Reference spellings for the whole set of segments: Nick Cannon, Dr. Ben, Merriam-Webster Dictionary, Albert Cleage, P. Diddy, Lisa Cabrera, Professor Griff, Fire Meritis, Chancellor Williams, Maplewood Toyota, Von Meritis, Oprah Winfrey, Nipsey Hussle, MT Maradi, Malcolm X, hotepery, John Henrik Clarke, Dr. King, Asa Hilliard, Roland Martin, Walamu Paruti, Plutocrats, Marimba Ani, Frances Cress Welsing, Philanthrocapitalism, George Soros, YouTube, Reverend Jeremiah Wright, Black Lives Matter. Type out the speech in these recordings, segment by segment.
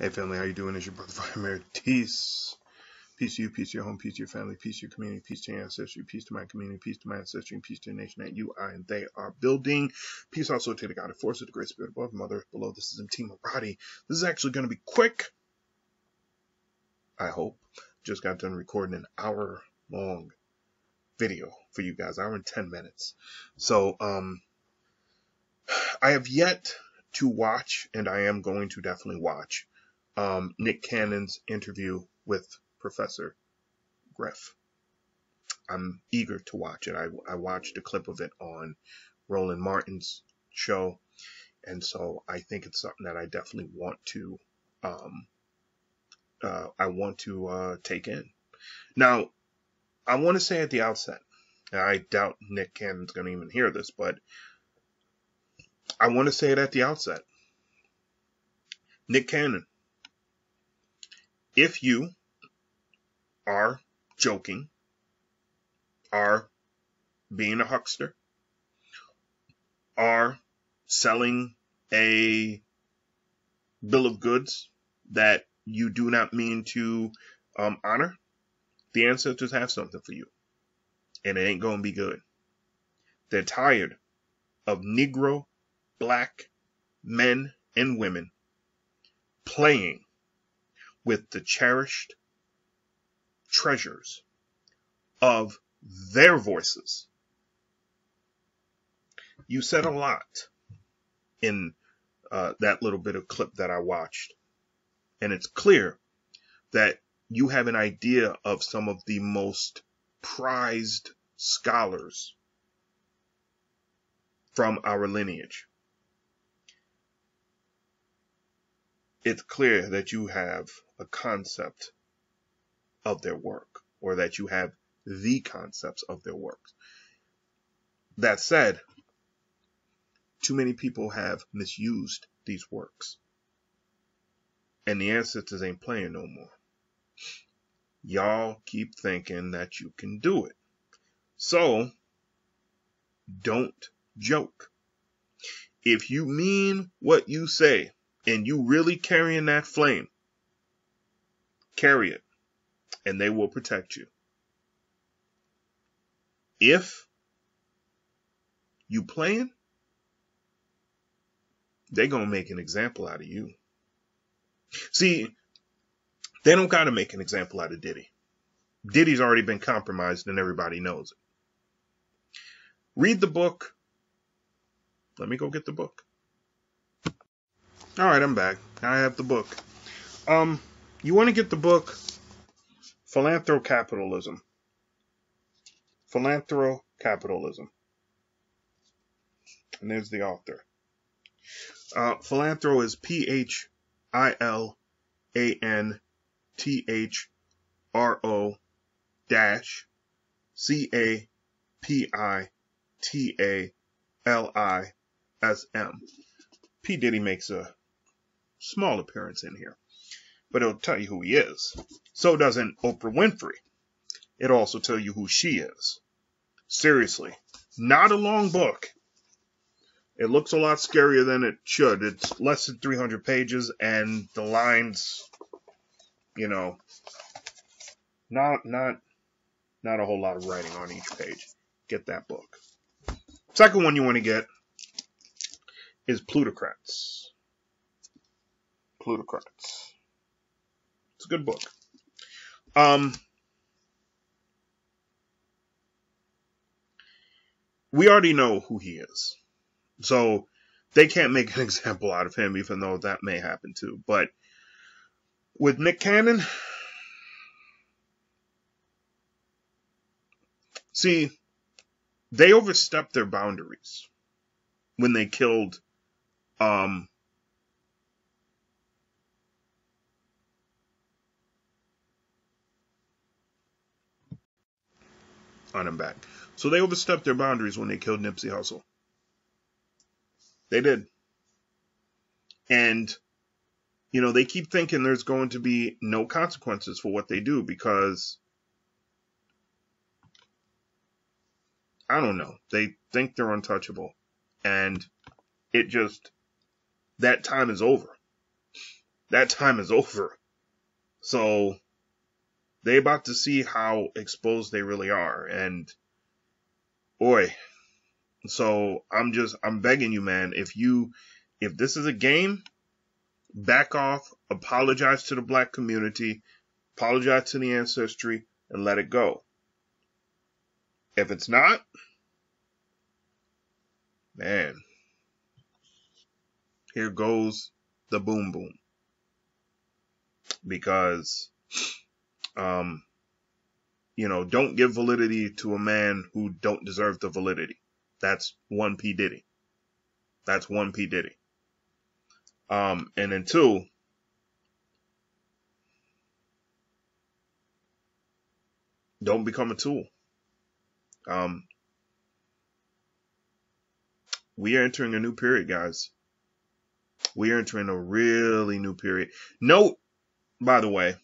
Hey family, how you doing? It's your brother Fire Meritis. Peace to you, peace to your home, peace to your family, peace to your community, peace to your ancestry, peace to my community, peace to my ancestry, and peace to the nation that you, I, and they are building. Peace also to the God of Force, of the Great Spirit above, Mother Earth below. This is MT Maradi. This is actually going to be quick, I hope. Just got done recording an hour-long video for you guys, hour and 10 minutes. So, I have yet to watch, and I am going to definitely watch, Nick Cannon's interview with Professor Griff. I'm eager to watch it. I watched a clip of it on Roland Martin's show, and so I think it's something that I definitely want to take in. Now, I want to say at the outset, and I doubt Nick Cannon's going to even hear this, but I want to say it at the outset. Nick Cannon, if you are joking, are being a huckster, are selling a bill of goods that you do not mean to honor, the ancestors have something for you, and it ain't going to be good. They're tired of Negro, Black men and women playing with the cherished treasures of their voices. You said a lot in that little bit of clip that I watched, and it's clear that you have an idea of some of the most prized scholars from our lineage. It's clear that you have a concept of their work, or that you have the concepts of their works. That said, too many people have misused these works, and the ancestors ain't playing no more. Y'all keep thinking that you can do it. So, don't joke. If you mean what you say, and you really carrying that flame, carry it, and they will protect you. If you playing, they gonna make an example out of you. See, they don't gotta make an example out of Diddy. Diddy's already been compromised, and everybody knows it. Read the book. Let me go get the book. All right, I'm back. I have the book. You want to get the book, Philanthrocapitalism. Philanthrocapitalism. And there's the author. Philanthro is PHILANTHRO-CAPITALISM. P. Diddy makes a small appearance in here, but it'll tell you who he is. So doesn't Oprah Winfrey. It'll also tell you who she is. Seriously, not a long book. It looks a lot scarier than it should. It's less than 300 pages, and the lines, you know, not a whole lot of writing on each page. Get that book. Second one you want to get is Plutocrats. Plutocrats. It's a good book. We already know who he is, so they can't make an example out of him, even though that may happen too. But with Nick Cannon, see, they overstepped their boundaries when they killed on him back. So they overstepped their boundaries when they killed Nipsey Hussle. They did. And, you know, they keep thinking there's going to be no consequences for what they do because, I don't know, they think they're untouchable. And it just, that time is over. that time is over. So they about to see how exposed they really are. And boy, so I'm begging you, man, if this is a game, back off, apologize to the black community, apologize to the ancestry, and let it go. If it's not, man, here goes the boom boom. Because, you know, don't give validity to a man who don't deserve the validity. That's 1P Diddy. That's 1P Diddy. And then two, don't become a tool. We are entering a new period, guys. We are entering a really new period. Note, by the way,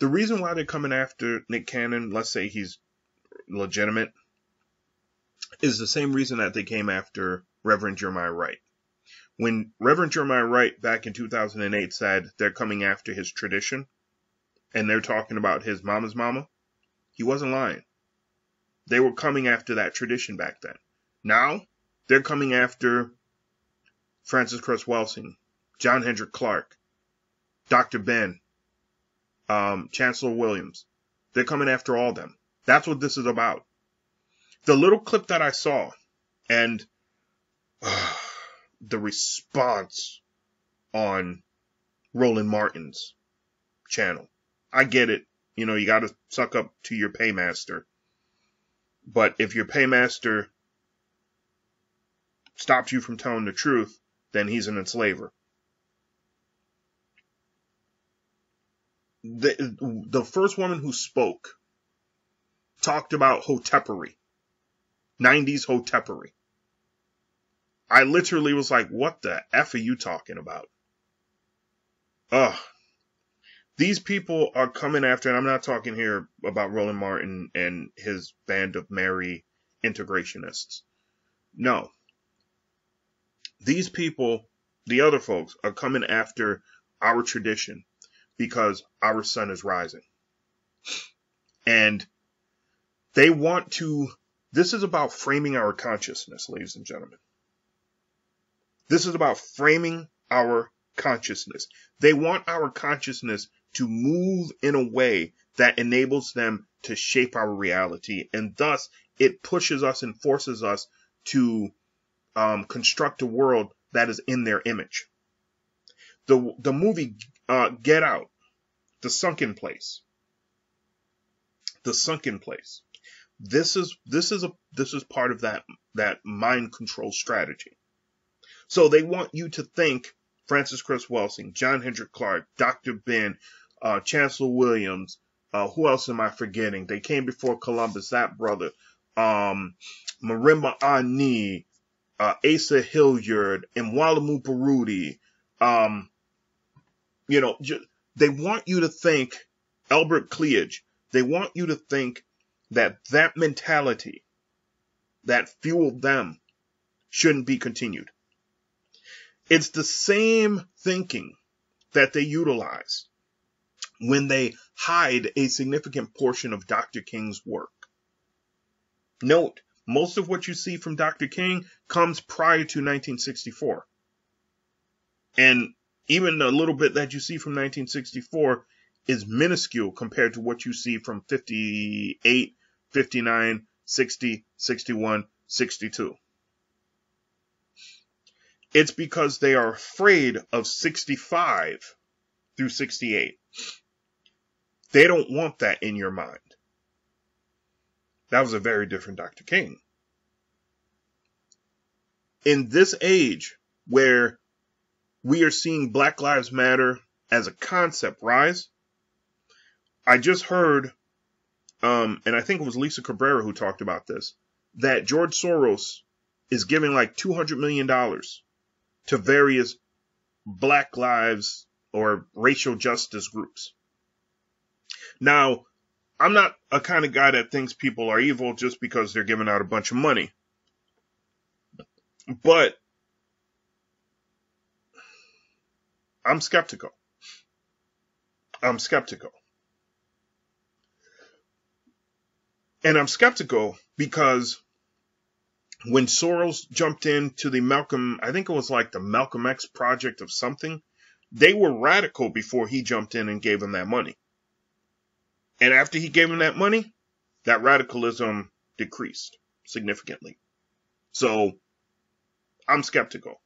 the reason why they're coming after Nick Cannon, let's say he's legitimate, is the same reason that they came after Reverend Jeremiah Wright. When Reverend Jeremiah Wright back in 2008 said they're coming after his tradition and they're talking about his mama's mama, he wasn't lying. They were coming after that tradition back then. Now, they're coming after Frances Cress Welsing, John Henrik Clarke, Dr. Ben, Chancellor Williams. They're coming after all them. That's what this is about. The little clip that I saw and the response on Roland Martin's channel. I get it. You know, you got to suck up to your paymaster. But if your paymaster stops you from telling the truth, then he's an enslaver. The first woman who spoke talked about hotepery, 90s hotepery. I literally was like, what the F are you talking about? Ugh. These people are coming after, and I'm not talking here about Roland Martin and his band of merry integrationists. No. These people, the other folks, are coming after our tradition because our sun is rising. And they want to, this is about framing our consciousness, ladies and gentlemen. This is about framing our consciousness. They want our consciousness to move in a way that enables them to shape our reality, and thus it pushes us and forces us to construct a world that is in their image. The movie Get Out, The Sunken Place. This is part of that mind control strategy. So they want you to think Frances Cress Welsing, John Henrik Clarke, Dr. Ben, Chancellor Williams. Who else am I forgetting? They came before Columbus, that brother. Marimba Ani, Asa Hilliard, and Walamu Paruti. You know, they want you to think Albert Cleage. They want you to think that mentality that fueled them shouldn't be continued. It's the same thinking that they utilize when they hide a significant portion of Dr. King's work. Note, most of what you see from Dr. King comes prior to 1964. And even a little bit that you see from 1964 is minuscule compared to what you see from 58, 59, 60, 61, 62. It's because they are afraid of 65 through 68. They don't want that in your mind. That was a very different Dr. King. In this age where we are seeing Black Lives Matter as a concept rise, I just heard, and I think it was Lisa Cabrera who talked about this, that George Soros is giving like $200 million to various Black Lives or racial justice groups. Now, I'm not a kind of guy that thinks people are evil just because they're giving out a bunch of money. But I'm skeptical. I'm skeptical. And I'm skeptical because when Soros jumped into the Malcolm, I think it was like the Malcolm X project of something, they were radical before he jumped in and gave him that money. And after he gave him that money, that radicalism decreased significantly. So I'm skeptical.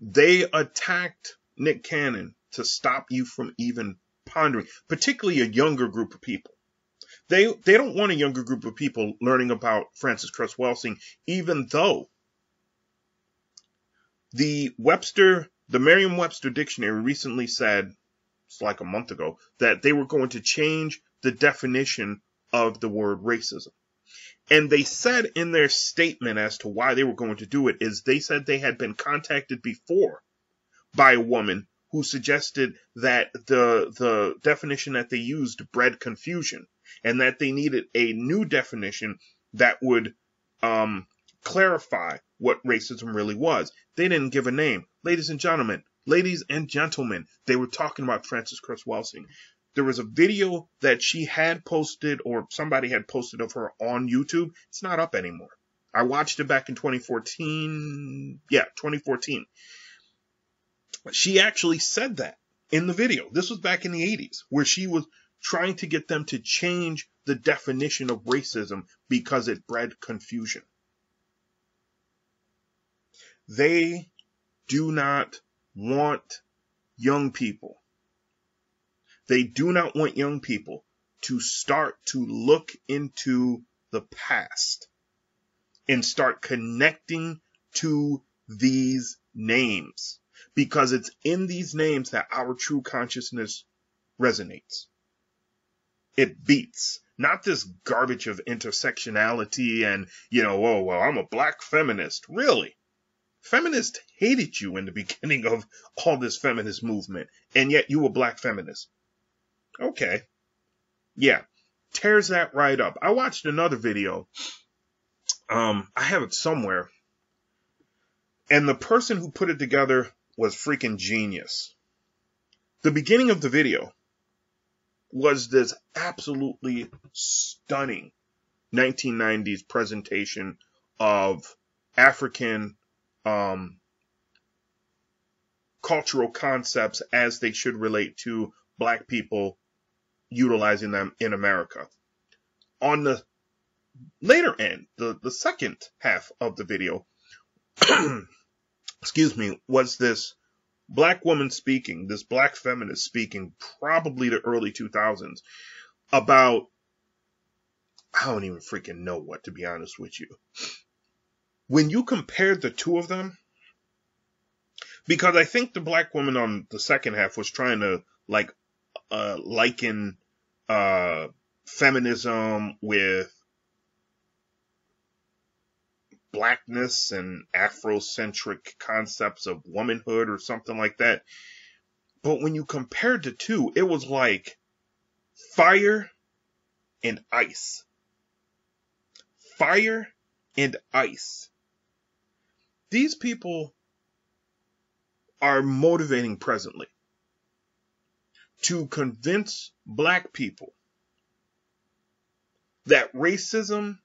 They attacked Nick Cannon to stop you from even pondering, particularly a younger group of people. They don't want a younger group of people learning about Frances Cress Welsing, even though the Merriam-Webster Dictionary recently said, it's like a month ago, that they were going to change the definition of the word racism. And they said in their statement as to why they were going to do it is they said they had been contacted before by a woman who suggested that the definition that they used bred confusion and that they needed a new definition that would clarify what racism really was. They didn't give a name. Ladies and gentlemen, they were talking about Frances Cress Welsing. There was a video that she had posted or somebody had posted of her on YouTube. It's not up anymore. I watched it back in 2014. Yeah, 2014. She actually said that in the video. This was back in the 80s where she was trying to get them to change the definition of racism because it bred confusion. They do not want young people. They do not want young people to start to look into the past and start connecting to these names, because it's in these names that our true consciousness resonates. It beats, not this garbage of intersectionality and, you know, oh, well, I'm a black feminist. Really? Feminists hated you in the beginning of all this feminist movement, and yet you were black feminist. Okay. Yeah. Tears that right up. I watched another video. I have it somewhere. And the person who put it together was freaking genius. The beginning of the video was this absolutely stunning 1990s presentation of African cultural concepts as they should relate to black people, utilizing them in America. On the later end, the second half of the video, excuse me, was this black woman speaking, this black feminist speaking, probably the early 2000s, about, I don't even freaking know what, to be honest with you. When you compared the two of them, because I think the black woman on the second half was trying to like liken feminism with blackness and Afrocentric concepts of womanhood or something like that. But when you compared the two, it was like fire and ice. Fire and ice. These people are motivating presently to convince black people that racism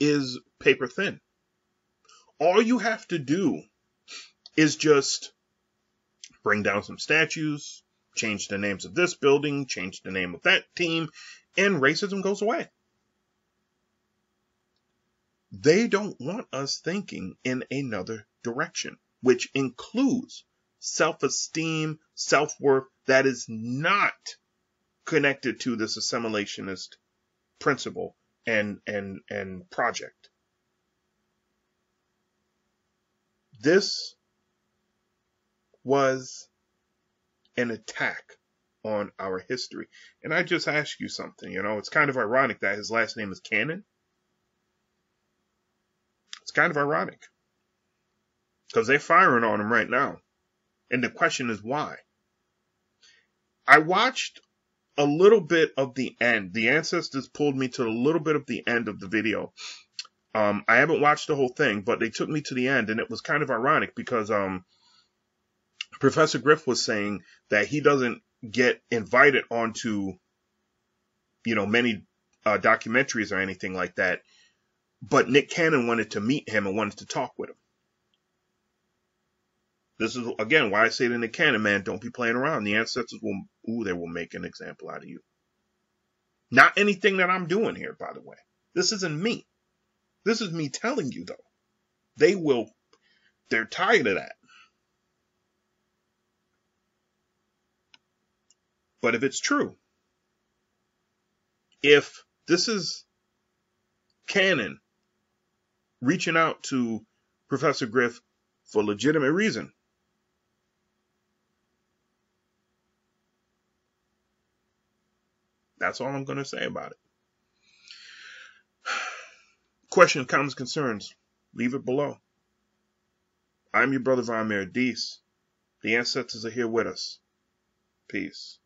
is paper thin. All you have to do is just bring down some statues, change the names of this building, change the name of that team, and racism goes away. They don't want us thinking in another direction, which includes self-esteem, self-worth that is not connected to this assimilationist principle and project. This was an attack on our history. And I just ask you something, you know, it's kind of ironic that his last name is Cannon. It's kind of ironic. Because they're firing on him right now. And the question is why? I watched a little bit of the end. The ancestors pulled me to a little bit of the end of the video. I haven't watched the whole thing, but they took me to the end, and it was kind of ironic because Professor Griff was saying that he doesn't get invited onto, you know, many documentaries or anything like that. But Nick Cannon wanted to meet him and wanted to talk with him. This is, again, why I say to Nick Cannon, man, don't be playing around. The ancestors will, ooh, they will make an example out of you. Not anything that I'm doing here, by the way. This isn't me. This is me telling you, though. They will, they're tired of that. But if it's true, if this is Cannon reaching out to Professor Griff for legitimate reason, that's all I'm going to say about it. Questions, comments, concerns, leave it below. I'm your brother, Von Meritis. The ancestors are here with us. Peace.